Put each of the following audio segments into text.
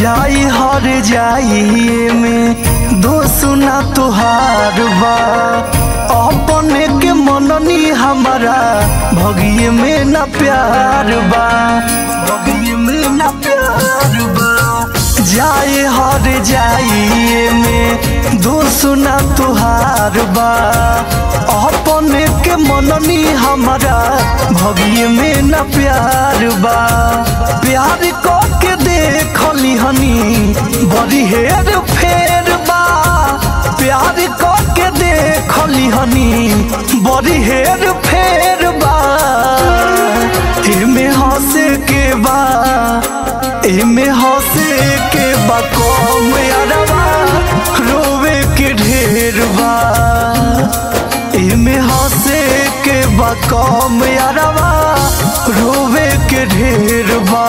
जाई हर जाइए में दो सुना तुहार बा अपने के मननी हमारा भगिए में न प्यार बा भगिए में न प्यार बा जाए हर जाइए में दो सुना तुहार बा अपने के मननी हमारा भगिए में न प्यार बा प्यार को के देखली हनी बड़ी हेर फेर बा प्यार को के देखली हनी बड़ी हेर फेर बा एमे हंसे के बा एमे हंसे के बा कौम अरबा रोवे के ढेर बा एमे हंसे के बा कौम अरबा रोवे के ढेर बा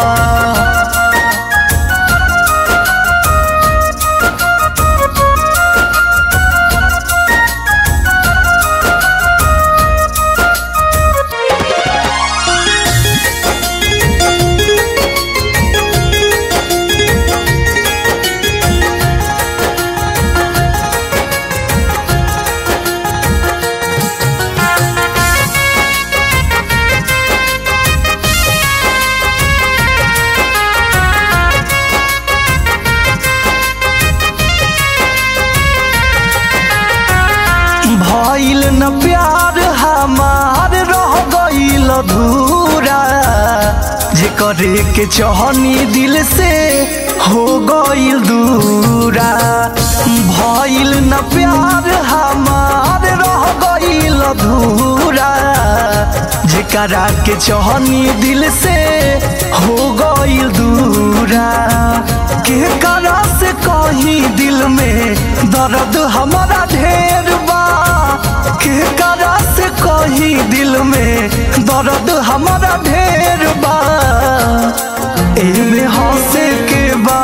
भइल न प्यार हमार रह गइल अधूरा जे करे के चाहनी दिल से हो गइल दूरा भइल न प्यार हमार रह गइल अधूरा जे करा के चाहनी दिल से हो गइल दूरा के करा से कहीं दिल में दर्द हमारा ढेर के करा से कहीं दिल में दर्द हमारा ढेर बा एमे हंसे के बा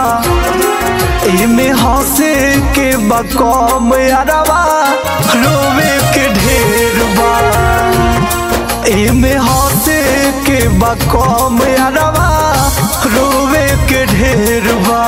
एमे हंसे के बा कौम अरबा रोवे के ढेर बा एमे हंसे के बा कौम अरबा रोवे के ढेर बा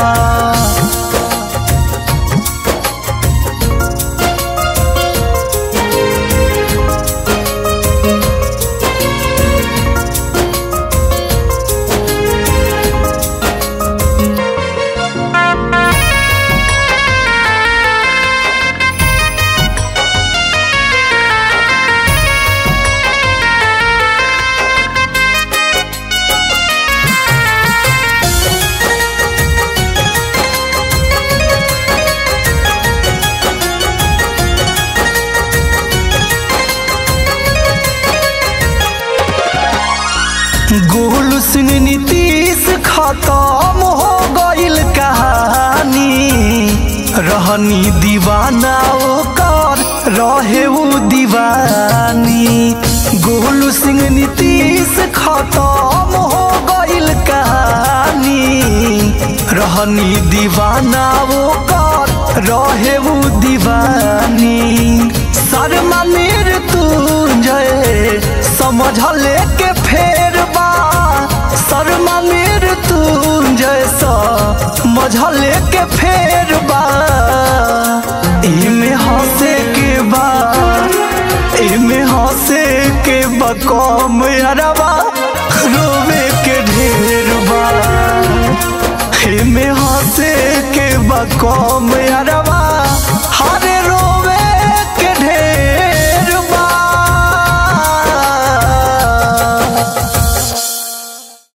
गोलू सिंह नीतीश खत्म हो गइल कहानी रहनी दीवाना ओकर रहे उ दीवानी गोलू सिंह नीतीश खत्म हो गइल कहानी रहनी दीवाना ओकर रहे उ दीवानी शर्मा मृत्युंजय समझले के फेर बा शर्मा मृत्युंजय सा मझले के फेर बा एमे हंसे के बा एमे हंसे के बा कौम अरबा रोवे के ढेर बा एमे हंसे के बा कौम अरबा।